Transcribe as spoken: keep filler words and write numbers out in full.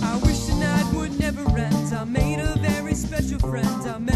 I wish the night would never end. I made a very special friend. I